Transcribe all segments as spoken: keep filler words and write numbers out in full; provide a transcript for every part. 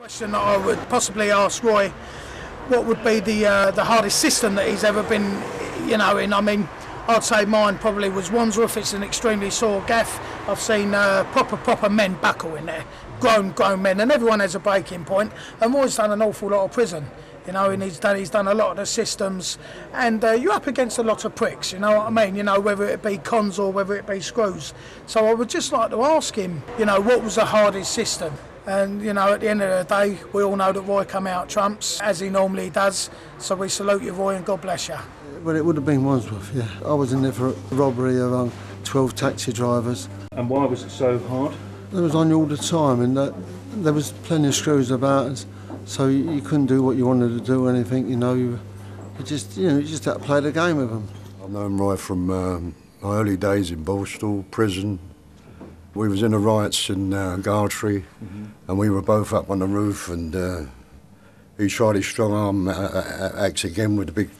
Question that I would possibly ask Roy, what would be the uh, the hardest system that he's ever been, you know, in? I mean, I'd say mine probably was Wandsworth. It's an extremely sore gaff. I've seen uh, proper, proper men buckle in there, grown, grown men, and everyone has a breaking point. And Roy's done an awful lot of prison, you know, and he's done he's done a lot of the systems, and uh, you're up against a lot of pricks, you know what I mean, you know, whether it be cons or whether it be screws. So I would just like to ask him, you know, what was the hardest system? And, you know, at the end of the day, we all know that Roy come out trumps, as he normally does, so we salute you, Roy, and God bless you. Well, it would have been Wandsworth, yeah. I was in there for robbery around twelve taxi drivers. And why was it so hard? It was on you all the time, and that, there was plenty of screws about, so you, you couldn't do what you wanted to do or anything, you know. You, you just, you know, you just had to play the game with them. I've known Roy from um, my early days in Borstal prison. We was in the riots in uh, Gartree, mm-hmm. and we were both up on the roof, and uh, he tried his strong arm uh, axe again with a big,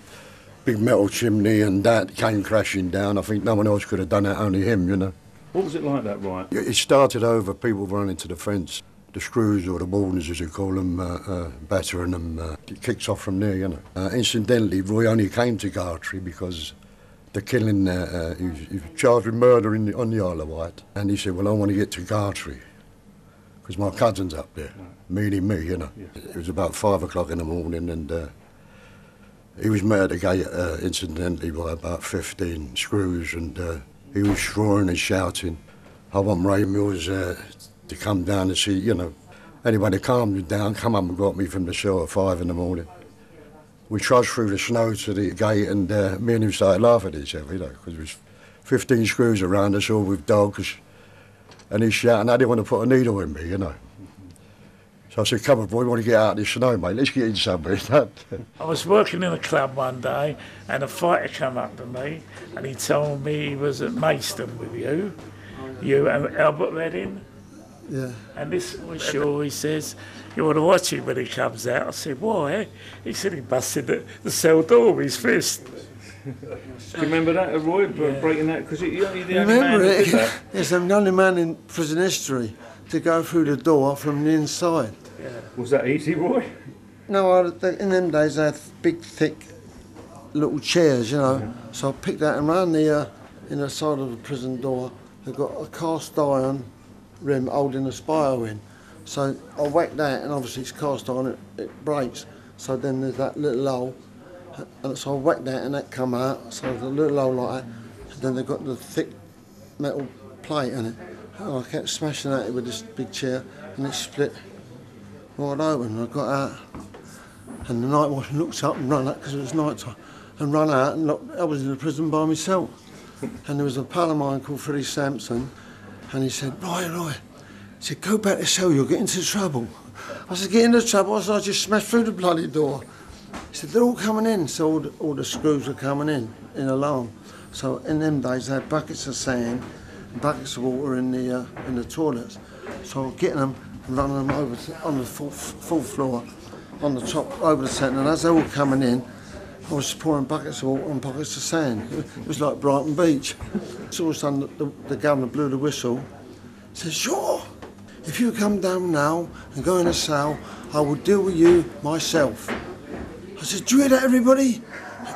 big metal chimney, and that came crashing down. I think no one else could have done that, only him, you know. What was it like, that riot? It started over, people running to the fence, the screws or the wardens, as you call them, uh, uh, battering them. Uh, it kicks off from there, you know. Uh, incidentally, Roy only came to Gartree because the killing, uh, uh, he, was, he was charged with murder in the, on the Isle of Wight. And he said, well, I want to get to Gartree, because my cousin's up there, right. meaning me, you know. Yeah. It was about five o'clock in the morning, and uh, he was murdered again, uh, incidentally, by about fifteen screws, and uh, he was roaring and shouting, I want Ray Mills uh, to come down and see, you know. Anyway, they calmed me down, come up and got me from the cell at five in the morning. We trudged through the snow to the gate, and uh, me and him started laughing at each other, you know, because there was fifteen screws around us, all with dogs, and he's shouting, I didn't want to put a needle in me, you know. So I said, come on, boy, we want to get out of this snow, mate, let's get in somewhere. I was working in a club one day, and a fighter came up to me, and he told me he was at Maidstone with you, you and Albert Redding. Yeah. And this was sure, he says, you want to watch him when he comes out. I said, why? He said he busted the, the cell door with his fist. Do you remember that, Roy, yeah. breaking that? Because you're the only man it. Who did that. Yes, I'm the only man in prison history to go through the door from the inside. Yeah. Was that easy, Roy? No, I, in them days they had big, thick little chairs, you know. Yeah. So I picked that, and round the uh, inner side of the prison door, they've got a cast iron rim holding a spiral in. So I whacked that, and obviously it's cast iron, it, it breaks. So then there's that little hole, and so I whacked that and that come out. So there's a little hole like that. And then they've got the thick metal plate in it. And I kept smashing at it with this big chair, and it split right open. And I got out, and the night watchman looked up and ran out, because it was night time, and ran out, and looked, I was in the prison by myself. And there was a pal of mine called Freddie Sampson, and he said, Roy, Roy, he said, go back to the cell, you'll get into trouble. I said, get into trouble? I said, I just smashed through the bloody door. He said, they're all coming in. So all the, all the screws were coming in, in alarm. So in them days, they had buckets of sand, buckets of water in the, uh, in the toilets. So I was getting them and running them over to, on the fourth, fourth floor, on the top, over the centre. And as they were coming in, I was pouring buckets of water and buckets of sand. It was like Brighton Beach. So all of a sudden, the, the, the governor blew the whistle. He said, sure, if you come down now and go in a cell, I will deal with you myself. I said, do you hear that, everybody?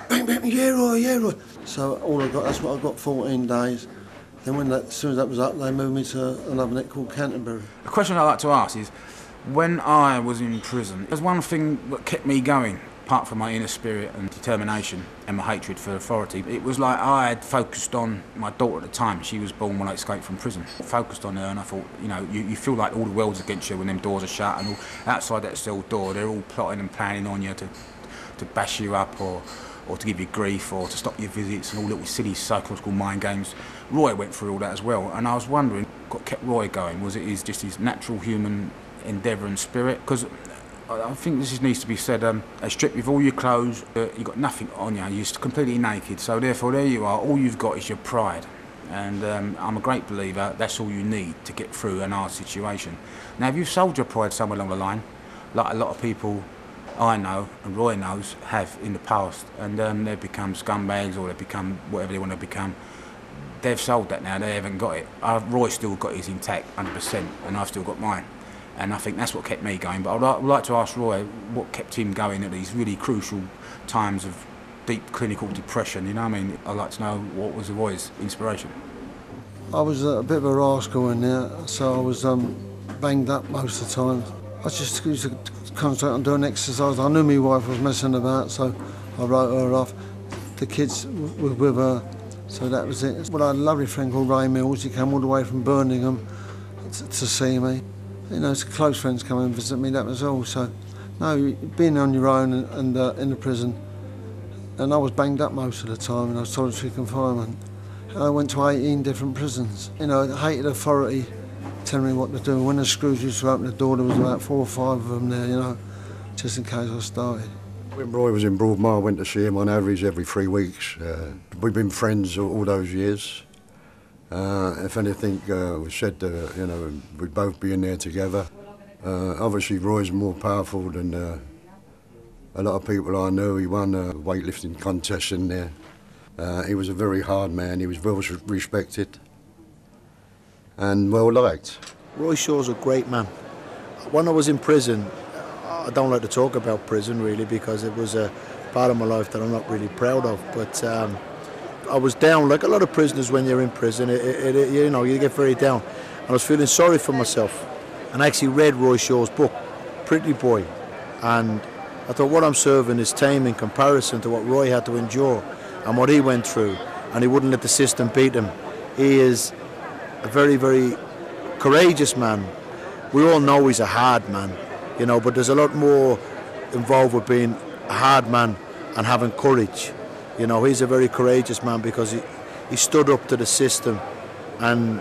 Bang, bang, yeah, Roy, yeah, Roy. So all I got, that's what I got, fourteen days. Then when that, as soon as that was up, they moved me to another net called Canterbury. A question I'd like to ask is, when I was in prison, there's one thing that kept me going, apart from my inner spirit and determination and my hatred for authority. It was like I had focused on my daughter at the time. She was born when I escaped from prison. I focused on her, and I thought, you know, you, you feel like all the world's against you when them doors are shut, and all, outside that cell door, they're all plotting and planning on you to, to bash you up, or, or to give you grief, or to stop your visits, and all little silly psychological mind games. Roy went through all that as well, and I was wondering what kept Roy going. Was it his, just his natural human endeavour and spirit? Because I think this needs to be said, um, they strip you of all your clothes, uh, you've got nothing on you, you're completely naked, so therefore there you are, all you've got is your pride. And um, I'm a great believer, that's all you need to get through an hard situation. Now, if you've sold your pride somewhere along the line, like a lot of people I know, and Roy knows, have in the past, and um, they've become scumbags, or they've become whatever they want to become, they've sold that now, they haven't got it. I've, Roy's still got his intact, one hundred percent, and I've still got mine. And I think that's what kept me going. But I'd like to ask Roy what kept him going at these really crucial times of deep clinical depression, you know what I mean? I'd like to know what was Roy's inspiration. I was a bit of a rascal in there, so I was um, banged up most of the time. I just used to concentrate on doing exercise. I knew my wife was messing about, so I wrote her off. The kids were with her, so that was it. Well, I had a lovely friend called Ray Mills. He came all the way from Birmingham to, to see me. You know, close friends come and visit me, that was all. So, no, being on your own and, and uh, in the prison, and I was banged up most of the time, and I was solitary confinement. And I went to eighteen different prisons. You know, I hated authority telling me what to do. When the screws used to open the door, there was about four or five of them there, you know, just in case I started. When Roy was in Broadmoor, I went to see him on average every three weeks. Uh, we've been friends all those years. Uh, if anything uh, was said, uh, you know, we'd both be in there together. Uh, obviously, Roy's more powerful than uh, a lot of people I know. He won a weightlifting contest in there. Uh, he was a very hard man. He was well respected and well liked. Roy Shaw's a great man. When I was in prison, I don't like to talk about prison really because it was a part of my life that I'm not really proud of. But. Um, I was down, like a lot of prisoners when you're in prison, it, it, it, you know, you get very down. And I was feeling sorry for myself. And I actually read Roy Shaw's book, Pretty Boy. And I thought what I'm serving is tame in comparison to what Roy had to endure and what he went through. And he wouldn't let the system beat him. He is a very, very courageous man. We all know he's a hard man, you know, but there's a lot more involved with being a hard man and having courage. You know, he's a very courageous man because he, he stood up to the system and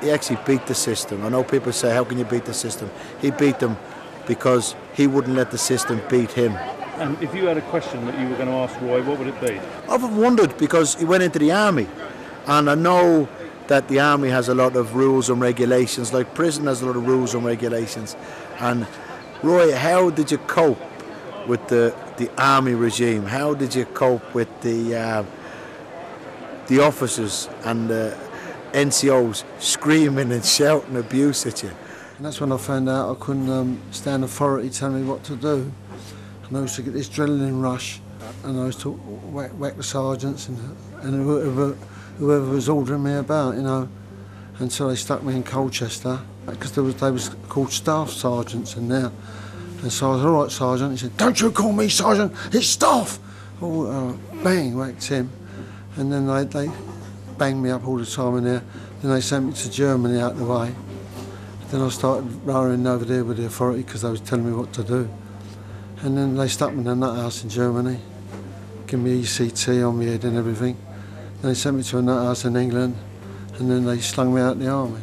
he actually beat the system. I know people say, how can you beat the system? He beat them because he wouldn't let the system beat him. And if you had a question that you were going to ask Roy, what would it be? I've wondered because he went into the army and I know that the army has a lot of rules and regulations, like prison has a lot of rules and regulations. And Roy, how did you cope with the the army regime? How did you cope with the uh, the officers and the N C Os screaming and shouting abuse at you? And that's when I found out I couldn't um, stand authority telling me what to do. And I used to get this adrenaline rush and I used to whack, whack the sergeants and, and whoever, whoever was ordering me about, you know. And so they stuck me in Colchester because there was, they was called staff sergeants in there. And so I was, all right, Sergeant. He said, don't you call me Sergeant, it's staff. Oh, uh, bang, whacked him. And then they, they banged me up all the time in there. Then they sent me to Germany out the way. Then I started rowing over there with the authority because they was telling me what to do. And then they stuck me in a nut house in Germany, gave me E C T on my head and everything. Then they sent me to a nut house in England, and then they slung me out in the army.